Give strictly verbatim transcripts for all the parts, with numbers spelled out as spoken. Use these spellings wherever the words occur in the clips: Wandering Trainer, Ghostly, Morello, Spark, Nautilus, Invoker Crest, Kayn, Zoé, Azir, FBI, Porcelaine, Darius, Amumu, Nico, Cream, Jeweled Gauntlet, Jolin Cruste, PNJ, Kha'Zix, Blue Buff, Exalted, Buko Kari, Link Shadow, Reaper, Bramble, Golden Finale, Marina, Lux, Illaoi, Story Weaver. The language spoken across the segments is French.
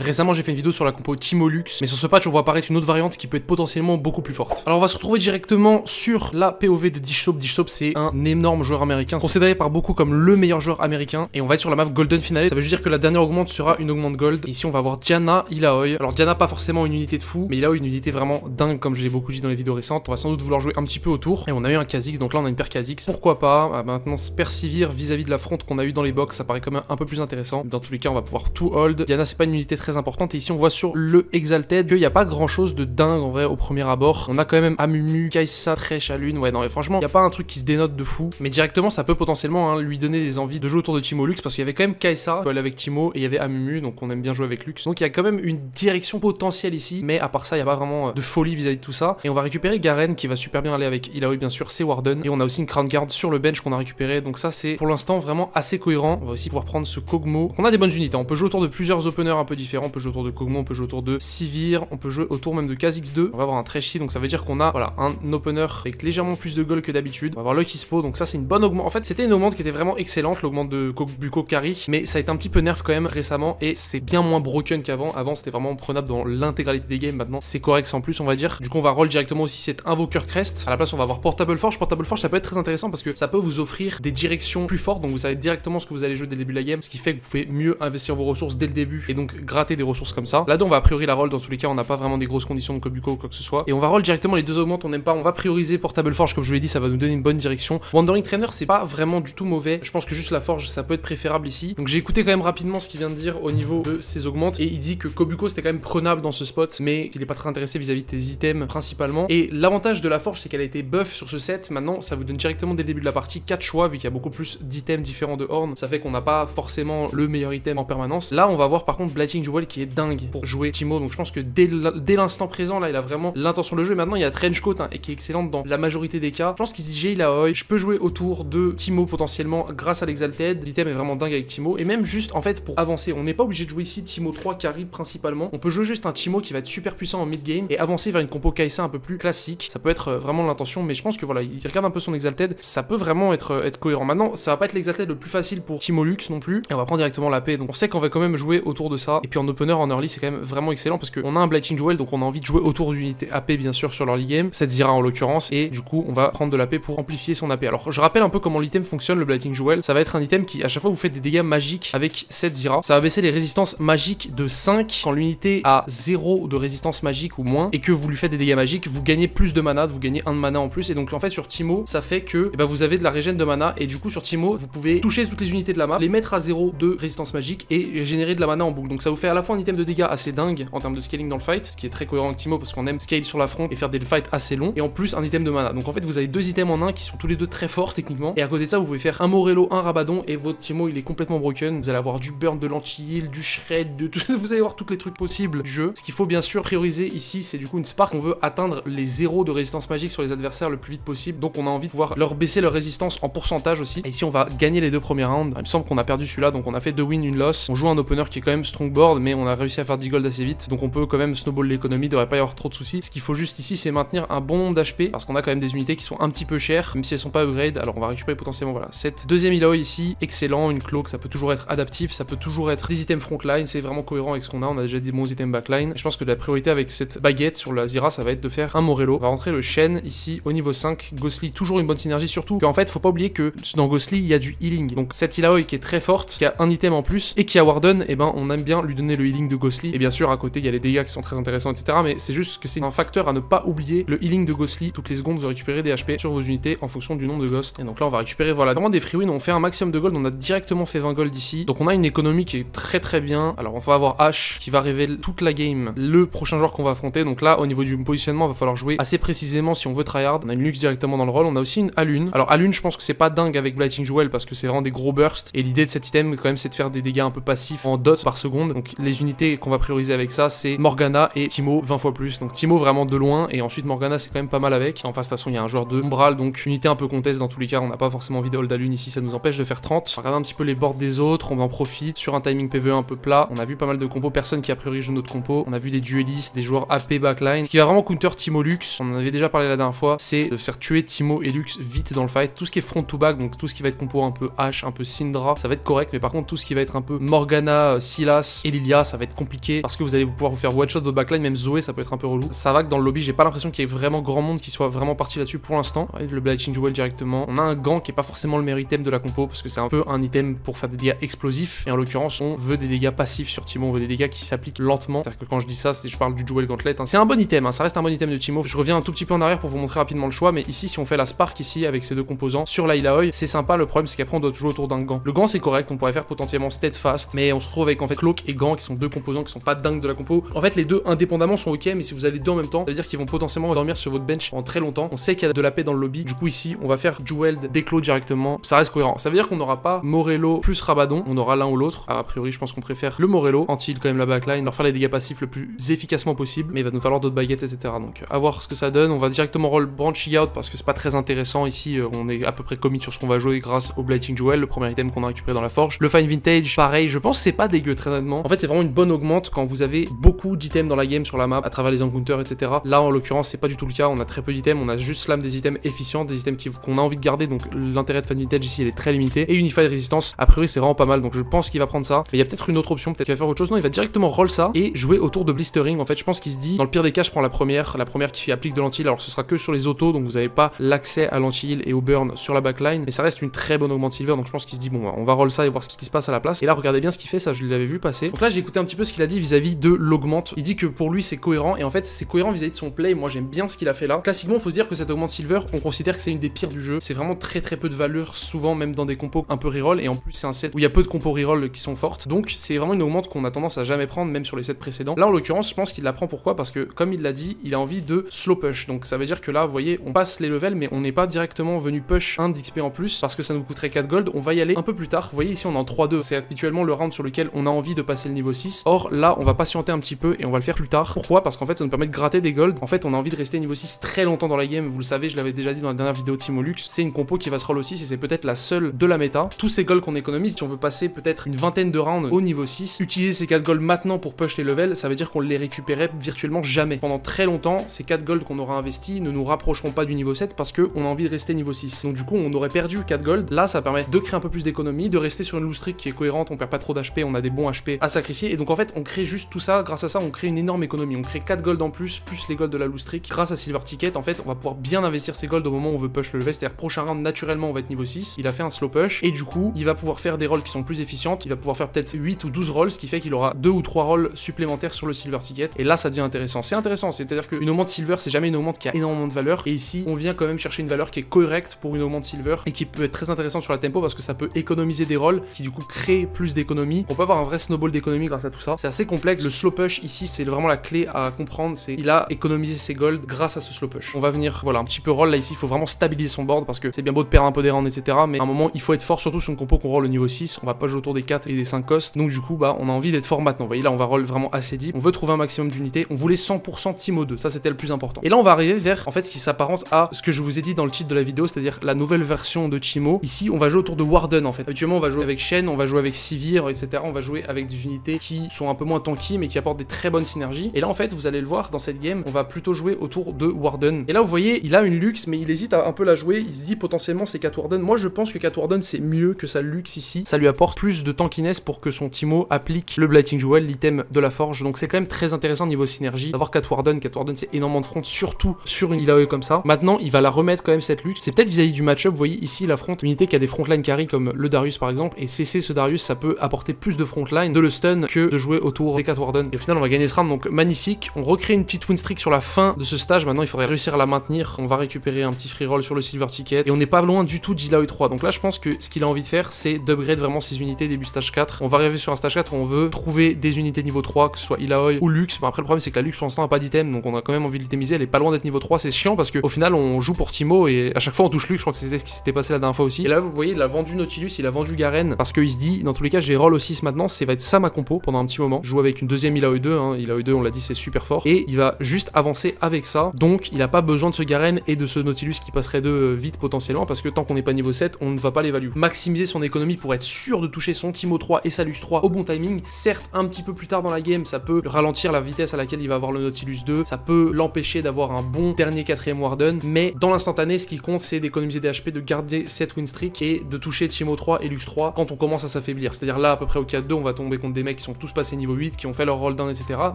Récemment j'ai fait une vidéo sur la compo Teemo Lux, mais sur ce patch on voit apparaître une autre variante qui peut être potentiellement beaucoup plus forte. Alors on va se retrouver directement sur la P O V de Dishop. Dishop c'est un énorme joueur américain, considéré par beaucoup comme le meilleur joueur américain, et on va être sur la map Golden Finale. Ça veut juste dire que la dernière augmente sera une augmente gold. Et ici on va avoir Diana, Illaoi. Alors Diana pas forcément une unité de fou, mais Illaoi une unité vraiment dingue comme je l'ai beaucoup dit dans les vidéos récentes. On va sans doute vouloir jouer un petit peu autour, et on a eu un Kha'Zix, donc là on a une paire Kha'Zix. Pourquoi pas, ah, maintenant paire Sivir vis-à-vis de la fronte qu'on a eu dans les box, ça paraît quand même un peu plus intéressant. Dans tous les cas on va pouvoir tout hold. Diana c'est pas une unité très importante, et ici on voit sur le Exalted qu'il n'y a pas grand chose de dingue en vrai au premier abord. On a quand même Amumu, Kai'Sa, Trèche, Alune. Ouais non mais franchement il n'y a pas un truc qui se dénote de fou, mais directement ça peut potentiellement hein, lui donner des envies de jouer autour de Teemo Lux, parce qu'il y avait quand même Kai'Sa avec Teemo et il y avait Amumu, donc on aime bien jouer avec Lux. Donc il y a quand même une direction potentielle ici, mais à part ça il n'y a pas vraiment de folie vis-à-vis de tout ça. Et on va récupérer Garen qui va super bien aller avec Illaoi bien sûr, c'est Warden, et on a aussi une Crown Guard sur le bench qu'on a récupéré, donc ça c'est pour l'instant vraiment assez cohérent. On va aussi pouvoir prendre ce Kogmo. Donc on a des bonnes unités, on peut jouer autour de plusieurs openers un peu différents, on peut jouer autour de Kogmo, on peut jouer autour de Sivir, on peut jouer autour même de Kha'Zix deux. On va avoir un Thresh, donc ça veut dire qu'on a voilà un opener avec légèrement plus de gold que d'habitude. On va avoir le Kispo, donc ça c'est une bonne augmente. En fait c'était une augmente qui était vraiment excellente, l'augmente de Buko Kari, mais ça a été un petit peu nerf quand même récemment et c'est bien moins broken qu'avant. Avant, Avant c'était vraiment prenable dans l'intégralité des games, maintenant c'est correct sans plus on va dire. Du coup on va roll directement aussi cette Invoker Crest. À la place on va avoir Portable Forge. Portable Forge ça peut être très intéressant parce que ça peut vous offrir des directions plus fortes, donc vous savez directement ce que vous allez jouer dès le début de la game, ce qui fait que vous pouvez mieux investir vos ressources dès le début et donc gratter des ressources comme ça. Là-dedans on va a priori la roll, dans tous les cas on n'a pas vraiment des grosses conditions de Kobuko ou quoi que ce soit, et on va roll directement les deux augmentes. On n'aime pas, on va prioriser Portable Forge comme je vous l'ai dit, ça va nous donner une bonne direction. Wandering Trainer c'est pas vraiment du tout mauvais, je pense que juste la forge ça peut être préférable ici. Donc j'ai écouté quand même rapidement ce qu'il vient de dire au niveau de ses augmentes, et il dit que Kobuko c'était quand même prenable dans ce spot, mais qu'il n'est pas très intéressé vis-à-vis de tes items principalement. Et l'avantage de la forge c'est qu'elle a été buff sur ce set, maintenant ça vous donne directement dès le début de la partie quatre choix, vu qu'il y a beaucoup plus d'items différents de Horn, ça fait qu'on n'a pas forcément le meilleur item en permanence. Là on va voir par contre Blighting Jewel qui est dingue pour jouer Teemo, donc je pense que dès l'instant présent là il a vraiment l'intention de le jouer. Maintenant il y a Trenchcoat hein, et qui est excellente dans la majorité des cas. Je pense qu'il dit j'ai Illaoi, je peux jouer autour de Teemo potentiellement grâce à l'Exalted, l'item est vraiment dingue avec Teemo, et même juste en fait pour avancer, on n'est pas obligé de jouer ici Teemo trois carry principalement, on peut jouer juste un Teemo qui va être super puissant en mid-game et avancer vers une compo Kai'Sa un peu plus classique, ça peut être vraiment l'intention. Mais je pense que voilà, il regarde un peu son Exalted, ça peut vraiment être, être cohérent. Maintenant ça va pas être l'Exalted le plus facile pour Teemo Lux non plus, et on va prendre directement la paix, donc on sait qu'on va quand même jouer autour de ça. Et puis en opener en early c'est quand même vraiment excellent parce qu'on a un Blighting Jewel, donc on a envie de jouer autour d'une unité A P bien sûr sur l'early game, cette Zyra en l'occurrence, et du coup on va prendre de l'A P pour amplifier son A P. Alors je rappelle un peu comment l'item fonctionne, le Blighting Jewel, ça va être un item qui à chaque fois vous faites des dégâts magiques avec cette Zyra, ça va baisser les résistances magiques de cinq quand l'unité a zéro de résistance magique ou moins et que vous lui faites des dégâts magiques, vous gagnez plus de mana, vous gagnez un de mana en plus. Et donc en fait sur Teemo ça fait que eh ben, vous avez de la régène de mana, et du coup sur Teemo vous pouvez toucher toutes les unités de la map, les mettre à zéro de résistance magique et générer de la mana en boucle. Donc ça vous fait à la fois un item de dégâts assez dingue en termes de scaling dans le fight, ce qui est très cohérent avec Teemo parce qu'on aime scale sur la front et faire des fights assez longs, et en plus un item de mana. Donc en fait vous avez deux items en un qui sont tous les deux très forts techniquement, et à côté de ça vous pouvez faire un Morello, un Rabadon, et votre Teemo il est complètement broken. Vous allez avoir du burn, de l'anti-heal, du shred, de tout... vous allez voir tous les trucs possibles du jeu. Ce qu'il faut bien sûr prioriser ici c'est du coup une Spark, on veut atteindre les zéros de résistance magique sur les adversaires le plus vite possible, donc on a envie de pouvoir leur baisser leur résistance en pourcentage aussi. Et ici on va gagner les deux premiers rounds, il me semble qu'on a perdu celui-là, donc on a fait deux wins, une loss. On joue un opener qui est quand même strongboard, mais on a réussi à faire dix gold assez vite, donc on peut quand même snowball l'économie, devrait pas y avoir trop de soucis. Ce qu'il faut juste ici c'est maintenir un bon nombre d'H P, parce qu'on a quand même des unités qui sont un petit peu chères, même si elles sont pas upgrade. Alors on va récupérer potentiellement voilà cette deuxième Illaoi ici, excellent, une cloque, ça peut toujours être adaptif, ça peut toujours être des items frontline, c'est vraiment cohérent avec ce qu'on a, on a déjà des bons items backline. Et je pense que la priorité avec cette baguette sur la Zyra ça va être de faire un Morello. On va rentrer le Shen ici au niveau cinq, Ghostly, toujours une bonne synergie, surtout qu'en fait faut pas oublier que dans Ghostly il y a du healing, donc cette Illaoi qui est très forte, qui a un item en plus et qui a Warden, et eh ben on aime bien lui donner le healing de Ghostly, et bien sûr à côté il y a les dégâts qui sont très intéressants etc, mais c'est juste que c'est un facteur à ne pas oublier, le healing de Ghostly. Toutes les secondes vous récupérez des H P sur vos unités en fonction du nombre de Ghosts, et donc là on va récupérer voilà vraiment des free wins, on fait un maximum de gold, on a directement fait vingt gold ici, donc on a une économie qui est très très bien. Alors on va avoir H qui va révéler toute la game le prochain joueur qu'on va affronter, donc là au niveau du positionnement va falloir jouer assez précisément si on veut tryhard. On a une Lux directement dans le rôle, on a aussi une Alune. Alors Alune je pense que c'est pas dingue avec Blighting Jewel parce que c'est vraiment des gros bursts, et l'idée de cet item quand même c'est de faire des dégâts un peu passifs en dot par seconde, donc les unités qu'on va prioriser avec ça c'est Morgana et Teemo vingt fois plus, donc Teemo vraiment de loin, et ensuite Morgana c'est quand même pas mal avec. En face de toute façon il y a un joueur de Umbral, donc unité un peu conteste dans tous les cas, on n'a pas forcément envie de hold Alune ici, ça nous empêche de faire trente. Regardez un petit peu les boards des autres, on en profite sur un timing P V E un peu plat, on a vu pas mal de combos, personne qui a priori joue notre compo, on a vu des duellistes, des joueurs A P backline. Ce qui va vraiment counter Teemo Lux, on en avait déjà parlé la dernière fois, c'est de faire tuer Teemo et Lux vite dans le fight. Tout ce qui est front to back, donc tout ce qui va être compo un peu H, un peu Syndra, ça va être correct, mais par contre tout ce qui va être un peu Morgana, Silas et Liliana, l'I A, ça va être compliqué parce que vous allez pouvoir vous faire one shot votre backline, même Zoé, ça peut être un peu relou. Ça va que dans le lobby, j'ai pas l'impression qu'il y ait vraiment grand monde qui soit vraiment parti là-dessus pour l'instant. Le Blighting Jewel directement. On a un gant qui est pas forcément le meilleur item de la compo parce que c'est un peu un item pour faire des dégâts explosifs. Et en l'occurrence, on veut des dégâts passifs sur Teemo, on veut des dégâts qui s'appliquent lentement. C'est-à-dire que quand je dis ça, je parle du Jewel Gauntlet. Hein. C'est un bon item, hein. Ça reste un bon item de Teemo. Je reviens un tout petit peu en arrière pour vous montrer rapidement le choix, mais ici, si on fait la Spark ici avec ces deux composants sur la Illaoi, c'est sympa. Le problème, c'est qu'après, on doit toujours autour d'un gant. Le gant, c'est correct, on pourrait faire potentiellement Steadfast, mais on se retrouve avec en fait Cloak et Gant qui sont deux composants qui sont pas dingues de la compo. En fait, les deux indépendamment sont ok, mais si vous allez deux en même temps, ça veut dire qu'ils vont potentiellement dormir sur votre bench en très longtemps. On sait qu'il y a de la paix dans le lobby, du coup, ici, on va faire Jeweled, Déclos directement. Ça reste cohérent. Ça veut dire qu'on n'aura pas Morello plus Rabadon, on aura l'un ou l'autre. A priori, je pense qu'on préfère le Morello, anti-heal quand même la backline, leur faire les dégâts passifs le plus efficacement possible, mais il va nous falloir d'autres baguettes, et cetera. Donc, à voir ce que ça donne. On va directement roll Branching Out parce que c'est pas très intéressant ici. On est à peu près commit sur ce qu'on va jouer grâce au Blighting Jewel, le premier item qu'on a récupéré dans la forge. Le Fine Vintage, pareil, je pense c'est pas dégueu très honnêtement. En fait, c'est vraiment une bonne augmente quand vous avez beaucoup d'items dans la game sur la map à travers les encounters, et cetera. Là, en l'occurrence, c'est pas du tout le cas. On a très peu d'items, on a juste slam des items efficients, des items qu'on a envie de garder. Donc, l'intérêt de Fine Vintage ici, il est très limité. Et Unified Resistance, a priori, c'est vraiment pas mal. Donc, je pense qu'il va prendre ça. Mais il y a peut-être une autre option, peut-être qu'il va faire autre chose. Non, il va directement roll ça et jouer autour de Blistering. En fait, je pense qu'il se dit, dans le pire des cas, je prends la première, la première qui applique de l'anti-heal. Alors, ce sera que sur les autos, donc vous n'avez pas l'accès à l'anti-heal et au burn sur la backline. Mais ça reste une très bonne augmente silver. Donc, je pense qu'il se dit, bon, on va roll ça et voir ce qui se passe à la place. Et là, regardez bien ce qu'il fait, ça, je l'avais vu passer. Donc là, j'ai écouté un petit peu ce qu'il a dit vis-à-vis de l'augmente. Il dit que pour lui, c'est cohérent. Et en fait, c'est cohérent vis-à-vis de son play. Moi, j'aime bien ce qu'il a fait là. Classiquement, faut se dire que cette augmente silver, on considère que c'est une des pires du jeu. C'est vraiment très très peu de valeur, souvent même dans des compos un peu reroll. Et en plus, c'est un set où il y a peu de compos reroll qui sont fortes. Donc, c'est vraiment une augmente qu'on a tendance à jamais prendre, même sur les sets précédents. Là, en l'occurrence, je pense qu'il la prend pourquoi ? Parce que, comme il l'a dit, il a envie de slow push. Donc, ça veut dire que là, vous voyez, on passe les levels, mais on n'est pas directement venu push un d'X P en plus parce que ça nous coûterait quatre gold. On va y aller un peu plus tard. Vous voyez, ici, on est en trois deux. C'est habituellement le round sur lequel on a envie de passer le niveau six. Or, là, on va patienter un petit peu et on va le faire plus tard. Pourquoi ? Parce qu'en fait, ça nous permet de gratter des golds. En fait, on a envie de rester niveau six très longtemps dans la game. Vous le savez, je l'avais déjà dit dans la dernière vidéo Teemo Lux. C'est une compo qui va se roll au six et c'est peut-être la seule de la méta. Tous ces golds qu'on économise, si on veut passer peut-être une vingtaine de rounds au niveau six, utiliser ces quatre golds maintenant pour push les levels, ça veut dire qu'on les récupérait virtuellement jamais. Pendant très longtemps, ces quatre golds qu'on aura investis ne nous rapprocheront pas du niveau sept parce qu'on a envie de rester niveau six. Donc, du coup, on aurait perdu quatre gold. Là, ça permet de créer un peu plus d'économie, de rester sur une loose streak qui est cohérente. On perd pas trop d'H P, on a des bons H P à sacrifier. Et donc, en fait, on crée juste tout ça. Grâce à ça, on crée une énorme économie. On crée quatre gold en plus, plus les golds de la loose streak. Grâce à Silver Ticket, en fait, on va pouvoir bien investir ces golds au moment où on veut push le level. C'est-à-dire, prochain round, naturellement, on va être niveau six. Il a fait un slow push et du coup, il va pouvoir faire des rolls qui sont plus efficientes. Il va pouvoir faire peut-être huit ou douze rolls, ce qui fait qu'il aura deux ou trois rolls supplémentaires sur le Silver Ticket. Et là, ça devient intéressant. C'est intéressant. C'est-à-dire qu'une augmente Silver, c'est jamais une augmente qui a énormément de valeur. Et ici, on vient quand même chercher une valeur qui est correcte pour une augmente Silver et qui peut être très intéressante sur la tempo parce que ça peut économiser des rolls qui du coup créent plus d'économie. On peut avoir un vrai snowball d'économie grâce à tout ça. C'est assez complexe. Le slow push ici, c'est vraiment la clé à comprendre. C'est il a économisé ses golds grâce à ce slow push. On va venir, voilà, un petit peu roll là ici. Il faut vraiment stabiliser son board parce que c'est bien beau de perdre un peu des rounds, et cetera. Mais à un moment, il faut être fort, surtout sur une compo qu'on roll au niveau six. On va pas jouer autour des quatre et des cinq costs. Donc du coup, bah, on a envie d'être fort maintenant. Vous voyez là, on va roll vraiment assez deep. On veut trouver un maximum d'unités. On voulait cent pour cent Teemo deux. Ça, c'était le plus important. Et là, on va arriver vers en fait ce qui s'apparente à ce que je vous ai dit dans le titre de la vidéo, c'est-à-dire la nouvelle version de Teemo. Ici, on va jouer autour de Warden en fait. Habituellement, on va jouer avec Shen, on va jouer avec Sivir, et cetera. On va jouer avec des unités qui sont un peu moins tanky mais qui apportent des très bonnes synergies. Et là, en fait, vous allez le voir dans cette game, on va plutôt jouer autour de Warden. Et là, vous voyez, il a une Lux, mais il hésite à un peu la jouer. Il se dit potentiellement c'est quatre Warden. Moi, je pense que quatre Warden c'est mieux que sa Lux ici. Ça lui apporte plus de tankiness pour que son Teemo applique le Blighting Jewel, l'item de la forge. Donc, c'est quand même très intéressant niveau synergie d'avoir quatre Warden. quatre Warden c'est énormément de front, surtout sur une Illaoi comme ça. Maintenant, il va la remettre quand même cette Lux. C'est peut-être vis-à-vis du match-up. Vous voyez ici, il affronte une unité qui a des frontline carry comme le Darius par exemple. Et cesser ce Darius, ça peut apporter plus de frontline, de le stun que de jouer autour des quatre Warden. Et au final, on va gagner ce round, donc magnifique. On recrée une petite win streak sur la fin de ce stage. Maintenant, il faudrait réussir à la maintenir. On va récupérer un petit free roll sur le Silver Ticket. Et on n'est pas loin du tout d'Illaoi trois. Donc là, je pense que ce qu'il a envie de faire, c'est d'upgrade vraiment ses unités début stage quatre. On va arriver sur un stage quatre où on veut trouver des unités niveau trois, que ce soit Illaoi ou Lux. Bon, après, le problème, c'est que la Lux pour l'instant n'a pas d'item, donc on a quand même envie de l'itemiser. Elle est pas loin d'être niveau trois. C'est chiant parce qu'au final, on joue pour Teemo et à chaque fois, on touche Lux. Je crois que c'était ce qui s'était passé la dernière fois aussi. Et là, vous voyez, il a vendu Nautilus, il a vendu Garen parce qu'il se dit, dans tous les cas, je vais roll au six maintenant. Ça va être ça ma compo pendant un petit moment. Je joue avec une deuxième Illaoi deux. Hein. Illaoi deux, on l'a dit, c'est super fort. Et il va juste avancer avec ça. Donc, il n'a pas besoin de ce Garen et de ce Nautilus qui passerait de vite potentiellement parce que tant qu'on n'est pas niveau sept, on ne va pas l'évaluer. Maximiser son économie pour être sûr de toucher son Teemo trois et sa Lux trois au bon timing. Certes, un petit peu plus tard dans la game, ça peut ralentir la vitesse à laquelle il va avoir le Nautilus deux. Ça peut l'empêcher d'avoir un bon dernier quatrième Warden. Mais dans l'instantané, ce qui compte, c'est d'économiser des H P, de garder cette win streak et de toucher Teemo trois et Lux trois quand on commence à s'affaiblir. C'est-à-dire là, à peu près au quatre deux, on va tomber contre des mecs mecs qui sont tous passés niveau huit, qui ont fait leur roll down, et cetera.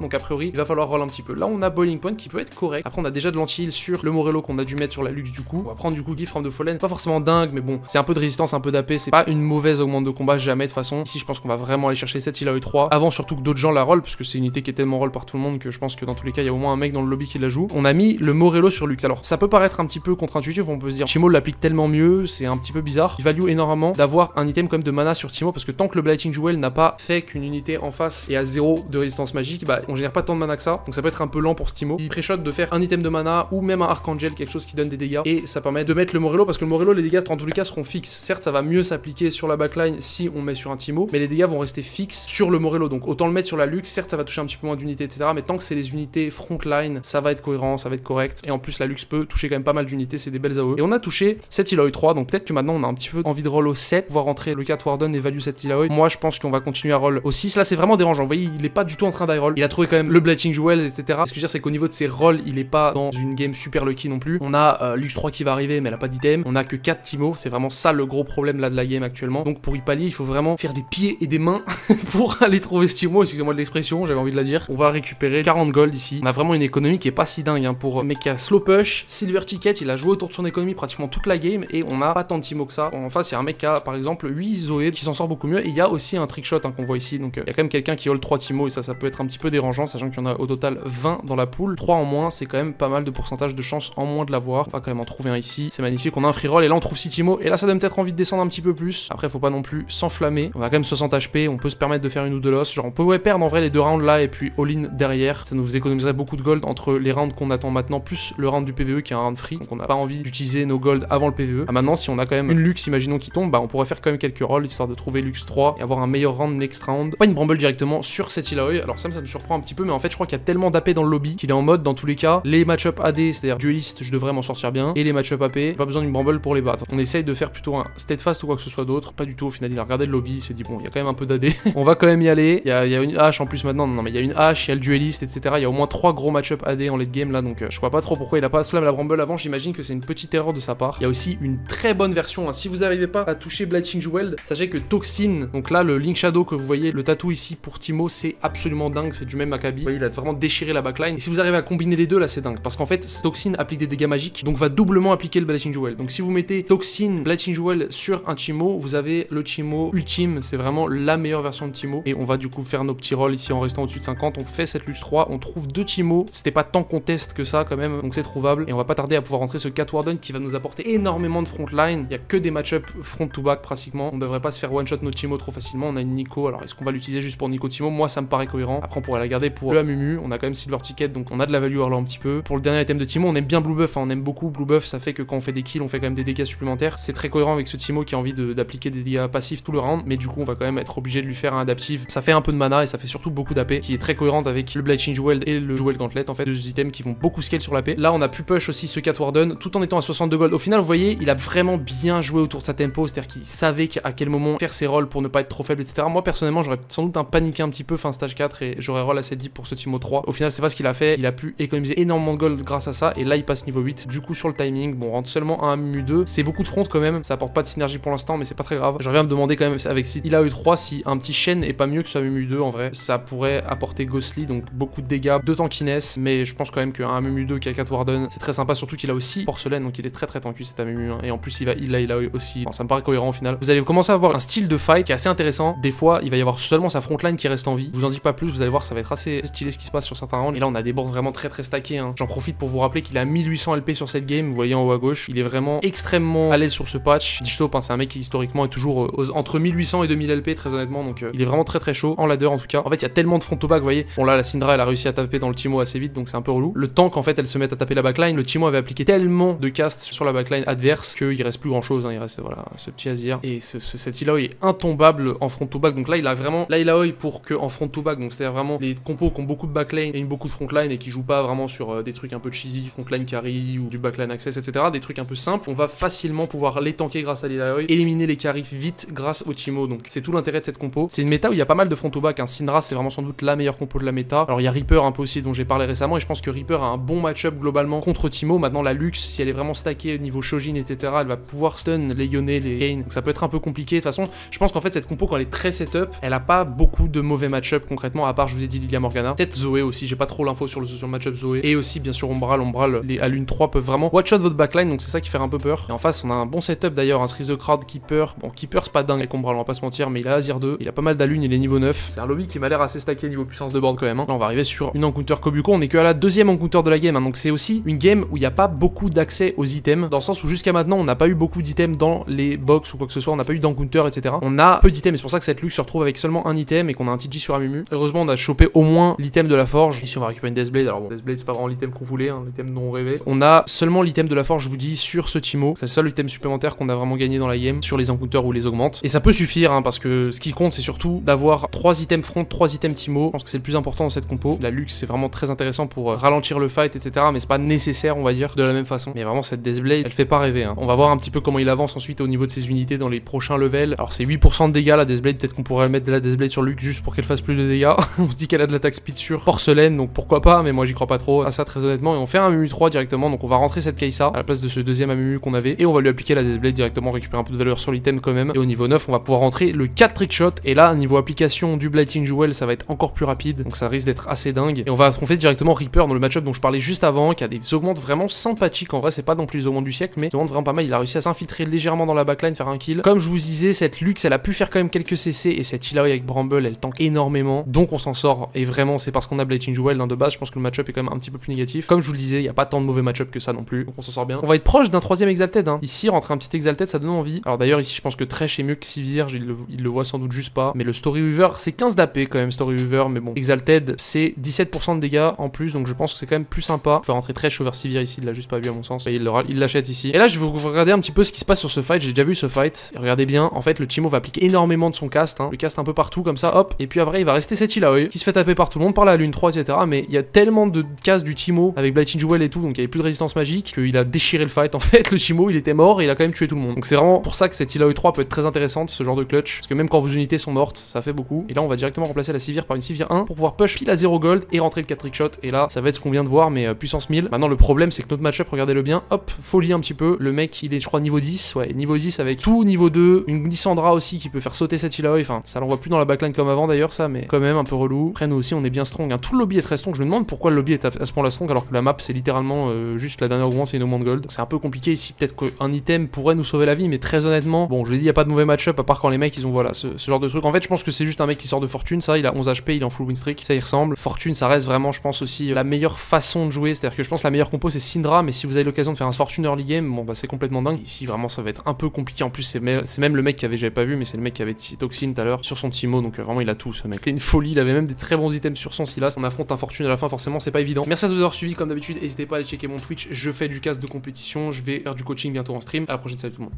Donc a priori, il va falloir roll un petit peu. Là, on a Boiling Point qui peut être correct. Après, on a déjà de l'anti-heal sur le Morello qu'on a dû mettre sur la Lux du coup. On va prendre du coup Gift Form de Fallen. Pas forcément dingue, mais bon, c'est un peu de résistance, un peu d'A P. C'est pas une mauvaise augmente de combat, jamais de façon. Ici, je pense qu'on va vraiment aller chercher cette Illaoi trois. Avant, surtout que d'autres gens la roll, parce que c'est une unité qui est tellement roll par tout le monde que je pense que dans tous les cas, il y a au moins un mec dans le lobby qui la joue. On a mis le Morello sur Lux. Alors, ça peut paraître un petit peu contre-intuitif. On peut se dire, Teemo l'applique tellement mieux, c'est un petit peu bizarre. Il value énormément d'avoir un item comme de mana sur Teemo parce que tant que le Blighting Jewel n'a pas fait qu'une unité en face et à zéro de résistance magique, bah on génère pas tant de mana que ça, donc ça peut être un peu lent pour Teemo. Il préchote de faire un item de mana ou même un Archangel, quelque chose qui donne des dégâts, et ça permet de mettre le Morello parce que le Morello, les dégâts en tous les cas seront fixes. Certes, ça va mieux s'appliquer sur la backline si on met sur un Teemo, mais les dégâts vont rester fixes sur le Morello, donc autant le mettre sur la Lux. Certes, ça va toucher un petit peu moins d'unités, et cetera. Mais tant que c'est les unités frontline, ça va être cohérent, ça va être correct. Et en plus, la Lux peut toucher quand même pas mal d'unités, c'est des belles A O E. Et on a touché cette Illaoi trois, donc peut-être que maintenant on a un petit peu envie de roll au sept, voir rentrer le quatre Warden et value cette Illaoi. Moi, je pense qu'on va continuer à roll au six. Là, c'est vraiment dérangeant. Vous voyez, il est pas du tout en train d'I-roll. Il a trouvé quand même le Blighting Jewel, et cetera. Ce que je veux dire, c'est qu'au niveau de ses rolls, il est pas dans une game super lucky non plus. On a euh, Lux trois qui va arriver, mais elle a pas d'item. On a que quatre Teemo. C'est vraiment ça le gros problème là de la game actuellement. Donc pour y pallier, il faut vraiment faire des pieds et des mains pour aller trouver ce Teemo. Excusez-moi de l'expression, j'avais envie de la dire. On va récupérer quarante gold ici. On a vraiment une économie qui est pas si dingue hein, pour Mecha Slow Push. Silver Ticket, il a joué autour de son économie pratiquement toute la game et on n'a pas tant de Teemo que ça. En face, il y a un mec qui a par exemple huit Zoé qui s'en sort beaucoup mieux et il y a aussi un trickshot hein, qu'on voit ici. Donc il euh, y a quand même quelqu'un qui hole trois Teemo et ça, ça peut être un petit peu dérangeant, sachant qu'il y en a au total vingt dans la poule. trois en moins, c'est quand même pas mal de pourcentage de chance en moins de l'avoir. On va quand même en trouver un ici. C'est magnifique. On a un free roll et là on trouve six Teemo et là ça donne peut-être envie de descendre un petit peu plus. Après, faut pas non plus s'enflammer. On a quand même soixante H P, on peut se permettre de faire une ou deux losses. Genre on peut ouais, perdre en vrai les deux rounds là et puis all-in derrière. Ça nous économiserait beaucoup de gold entre les rounds qu'on attend maintenant plus le round du P V E qui est un round free. Donc on n'a pas envie d'utiliser nos gold avant le P V E. Ah, maintenant, si on a quand même une Lux, imaginons qui tombe, bah on pourrait faire quand même quelques rolls histoire de trouver Lux trois et avoir un meilleur round next round. Pas une Bramble directement sur cette Illaoi. Alors ça, ça me surprend un petit peu, mais en fait je crois qu'il y a tellement d'A P dans le lobby qu'il est en mode dans tous les cas les match-up A D, c'est-à-dire dueliste, je devrais m'en sortir bien, et les match-up A P, pas besoin d'une Bramble pour les battre. On essaye de faire plutôt un steadfast ou quoi que ce soit d'autre. Pas du tout. Au final, il a regardé le lobby, il s'est dit bon, il y a quand même un peu d'A D, on va quand même y aller. Il y a, il y a une hache en plus maintenant. Non, non mais il y a une hache, il y a le dueliste, et cetera. Il y a au moins trois gros match-up A D en late game là, donc euh, je vois pas trop pourquoi il a pas slam la Bramble avant. J'imagine que c'est une petite erreur de sa part. Il y a aussi une très bonne version. Hein. Si vous n'arrivez pas à toucher Blighting Jewel, sachez que Toxin, donc là le Link Shadow que vous voyez, le tatou ici pour Teemo, c'est absolument dingue, c'est du même acabit. Vous voyez, il a vraiment déchiré la backline. Et si vous arrivez à combiner les deux là, c'est dingue, parce qu'en fait Toxin applique des dégâts magiques, donc va doublement appliquer le Blighting Jewel. Donc si vous mettez Toxin, Blighting Jewel sur un Teemo, vous avez le Teemo ultime. C'est vraiment la meilleure version de Teemo. Et on va du coup faire nos petits rolls ici en restant au-dessus de cinquante. On fait cette Lux trois, on trouve deux Teemo. C'était pas tant contest que ça quand même, donc c'est trouvable. Et on va pas tarder à pouvoir rentrer ce quatre Warden qui va nous apporter énormément de frontline. Il y a que des match-up front to back pratiquement. On devrait pas se faire one shot nos Teemo trop facilement. On a une Nico. Alors est-ce qu'on va l'utiliser juste pour Nico Teemo? Moi ça me paraît cohérent. Après on pourrait la garder pour le Amumu. On a quand même Silver Ticket, donc on a de la value là un petit peu. Pour le dernier item de Teemo, on aime bien Blue Buff. Hein. On aime beaucoup Blue Buff. Ça fait que quand on fait des kills, on fait quand même des dégâts supplémentaires. C'est très cohérent avec ce Teemo qui a envie d'appliquer de, des dégâts passifs tout le round. Mais du coup, on va quand même être obligé de lui faire un adaptif. Ça fait un peu de mana et ça fait surtout beaucoup d'A P, qui est très cohérente avec le Blighting Jewel et le Jewel Gauntlet. En fait, deux items qui vont beaucoup scale sur l'A P. Là, on a pu push aussi ce quatre Warden tout en étant à soixante-deux gold. Au final, vous voyez, il a vraiment bien joué autour de sa tempo, c'est-à-dire qu'il savait qu à quel moment faire ses rolls pour ne pas être trop faible, et cetera. Moi, personnellement, j'aurais sans doute un paniqué un petit peu fin stage quatre et j'aurais roll assez deep pour ce Teemo trois. Au final, c'est pas ce qu'il a fait. Il a pu économiser énormément de gold grâce à ça et là, il passe niveau huit. Du coup, sur le timing, bon, on rentre seulement à un Mu deux. C'est beaucoup de front quand même. Ça apporte pas de synergie pour l'instant, mais c'est pas très grave. J'aurais à me demander quand même avec Illaoi trois si un petit Shen est pas mieux que ce Amumu deux en vrai. Ça pourrait apporter Ghostly, donc beaucoup de dégâts, de tankiness, mais je pense quand même qu'un Amumu deux qui a quatre Warden, c'est très sympa, surtout qu'il a aussi Porcelaine, donc il est très très tanky cet Amumu un. Et en plus, il va il a Illaoi aussi. Enfin, ça me paraît cohérent au final. Vous allez commencer à avoir un style de fight qui est assez intéressant. Des fois, il va y avoir seulement sa frontline qui reste en vie. Je vous en dis pas plus, vous allez voir, ça va être assez stylé ce qui se passe sur certains rounds. Et là, on a des boards vraiment très très stackés. Hein. J'en profite pour vous rappeler qu'il a mille huit cents L P sur cette game, vous voyez en haut à gauche. Il est vraiment extrêmement à l'aise sur ce patch. Dichsop, hein, c'est un mec qui historiquement est toujours euh, entre mille huit cents et deux mille L P, très honnêtement. Donc euh, il est vraiment très très chaud en ladder en tout cas. En fait, il y a tellement de front to back, vous voyez. Bon, là, la Syndra, elle a réussi à taper dans le Teemo assez vite, donc c'est un peu relou. Le temps qu'en fait elle se mette à taper la backline, le Teemo avait appliqué tellement de cast sur la backline adverse qu'il reste plus grand chose. Hein. Il reste voilà ce petit Azir. Et ce, ce, cet Illaoi est intombable en front to back. Donc là, il a vraiment là, Illaoi pour que en front to back, donc c'est-à-dire vraiment les compos qui ont beaucoup de backline et une beaucoup de frontline et qui jouent pas vraiment sur euh, des trucs un peu cheesy, frontline carry ou du backline access, et cetera. Des trucs un peu simples, on va facilement pouvoir les tanker grâce à l'Illaoi, éliminer les carries vite grâce au Teemo. Donc c'est tout l'intérêt de cette compo. C'est une méta où il y a pas mal de front to back. Hein. Syndra, c'est vraiment sans doute la meilleure compo de la méta. Alors il y a Reaper un peu aussi dont j'ai parlé récemment et je pense que Reaper a un bon match-up globalement contre Teemo. Maintenant la Lux, si elle est vraiment stackée au niveau Shojin, et cetera, elle va pouvoir stun les Yone, les Kayn. Donc ça peut être un peu compliqué. De toute façon, je pense qu'en fait cette compo quand elle est très setup, elle a pas beaucoup de mauvais match-up concrètement, à part, je vous ai dit, Lilia Morgana. Peut-être Zoé aussi, j'ai pas trop l'info sur le, sur le match-up Zoé. Et aussi, bien sûr, Umbral. Umbral, les Alune trois peuvent vraiment one-shot votre backline, donc c'est ça qui fait un peu peur. Et en face, on a un bon setup d'ailleurs, un Shrizocrad, Keeper. Bon, Keeper, c'est pas dingue avec Umbral, on va pas se mentir, mais il a Azir deux, il a pas mal d'Alune, il est niveau neuf. C'est un lobby qui m'a l'air assez stacké niveau puissance de board quand même. Hein. Là, on va arriver sur une encounter Kobuko, on est que à la deuxième encounter de la game, hein, donc c'est aussi une game où il n'y a pas beaucoup d'accès aux items, dans le sens où jusqu'à maintenant, on n'a pas eu beaucoup d'items dans les box ou quoi que ce soit, on n'a pas eu d'encounter, et cetera. On a peu d'items, c'est pour ça que cette Lux se retrouve avec seulement un item et qu'on a un T G sur Amumu. Heureusement, on a chopé au moins l'item de la forge. Ici, on va récupérer une Deathblade. Alors bon, Deathblade, c'est pas vraiment l'item qu'on voulait, hein, l'item dont on rêvait. On a seulement l'item de la forge, je vous dis, sur ce Teemo. C'est le seul item supplémentaire qu'on a vraiment gagné dans la game, sur les encounters ou les augmentes. Et ça peut suffire, hein, parce que ce qui compte, c'est surtout d'avoir trois items front, trois items Teemo. Je pense que c'est le plus important dans cette compo. La Lux, c'est vraiment très intéressant pour ralentir le fight, et cetera. Mais c'est pas nécessaire, on va dire, de la même façon. Mais vraiment, cette Deathblade, elle fait pas rêver. Hein. On va voir un petit peu comment il avance ensuite au niveau de ses unités dans les prochains levels. Alors, c'est huit pour cent de dégâts, la Deathblade. Peut-être qu'on pourrait mettre de la Deathblade sur Lux juste pour qu'elle fasse plus de dégâts. On se dit qu'elle a de l'attaque speed sur porcelaine, donc pourquoi pas, mais moi j'y crois pas trop à ça très honnêtement. Et on fait un Amumu trois directement, donc on va rentrer cette Kai'Sa à la place de ce deuxième Amumu qu'on avait, et on va lui appliquer la Deathblade directement, récupérer un peu de valeur sur l'item quand même. Et au niveau neuf, on va pouvoir rentrer le quatre trickshot, et là, niveau application du Blighting Jewel, ça va être encore plus rapide, donc ça risque d'être assez dingue. Et on va affronter directement Reaper dans le match-up dont je parlais juste avant, qui a des augmentes vraiment sympathiques. En vrai, c'est pas non plus les augmentes du siècle, mais augmente vraiment pas mal. Il a réussi à s'infiltrer légèrement dans la backline, faire un kill. Comme je vous disais, cette Lux, elle a pu faire quand même quelques C C, et cette Illaoi avec Bramble, elle tank énormément, donc on s'en sort. Et vraiment, c'est parce qu'on a Blighting Jewel hein, de base. Je pense que le match-up est quand même un petit peu plus négatif. Comme je vous le disais, il n'y a pas tant de mauvais match-up que ça non plus, donc on s'en sort bien. On va être proche d'un troisième Exalted. Hein. Ici, rentrer un petit Exalted, ça donne envie. Alors d'ailleurs, ici, je pense que Tresh est mieux que Sivir. Il le, il le voit sans doute juste pas. Mais le Story Weaver, c'est quinze d'A P quand même, Story Weaver. Mais bon, Exalted, c'est dix-sept pour cent de dégâts en plus, donc je pense que c'est quand même plus sympa. Faire rentrer Tresh over Sivir ici, il l'a juste pas vu à mon sens. Et il l'achète ici. Et là, je vais vous regarder un petit peu ce qui se passe sur ce fight. J'ai déjà vu ce fight. Et regardez bien, en fait, le Teemo va appliquer énormément de son cast. Hein. Le cast un peu partout, comme ça, hop. Et puis après, il va rester cette Illaoi qui se fait taper par tout le monde, par la Lune trois, et cetera. Mais il y a tellement de cases du Teemo avec Blighting Jewel et tout, donc il n'y avait plus de résistance magique, qu'il a déchiré le fight. En fait, le Teemo, il était mort et il a quand même tué tout le monde. Donc c'est vraiment pour ça que cette Illaoi trois peut être très intéressante, ce genre de clutch. Parce que même quand vos unités sont mortes, ça fait beaucoup. Et là, on va directement remplacer la Sivir par une Sivir un pour pouvoir push pile à zéro gold et rentrer le quatre trick shot. Et là, ça va être ce qu'on vient de voir, mais euh, puissance mille. Maintenant, le problème, c'est que notre match-up, regardez-le bien, hop, folie un petit peu. Le mec, il est, je crois, niveau dix. Ouais, niveau dix avec tout niveau deux. Une Syndra aussi qui peut faire sauter cette Illaoi. Enfin, ça l'envoie plus dans la backline comme avant d'ailleurs, ça, mais quand même un peu relou. Après, nous aussi, on est bien strong. Hein. Tout le lobby est très strong. Je me demande pourquoi le lobby est à ce point-là strong alors que la map, c'est littéralement euh, juste la dernière augmente et une augmente gold. C'est un peu compliqué ici. Peut-être qu'un item pourrait nous sauver la vie, mais très honnêtement, bon, je l'ai dit, il n'y a pas de mauvais match-up à part quand les mecs, ils ont voilà ce, ce genre de truc. En fait, je pense que c'est juste un mec qui sort de Fortune. Ça, il a onze H P, il est en full win streak. Ça, il ressemble. Fortune, ça reste vraiment, je pense, aussi la meilleure façon de jouer. C'est-à-dire que je pense que la meilleure compo, c'est Syndra, mais si vous avez l'occasion de faire un Fortune early game, bon, bah, c'est complètement dingue. Ici, vraiment, ça va être un peu compliqué. En plus, c'est même le mec qui avait, j'avais pas vu, mais c'est le mec qui avait Toxin tout à l'heure sur son Teemo, donc euh, vraiment il a tout ce mec. C'est une folie, il avait même des très bons items sur son Silas. On affronte un Fortune à la fin, forcément c'est pas évident. Merci à tous d'avoir suivi, comme d'habitude, n'hésitez pas à aller checker mon Twitch, je fais du cast de compétition, je vais faire du coaching bientôt en stream. À la prochaine, salut tout le monde.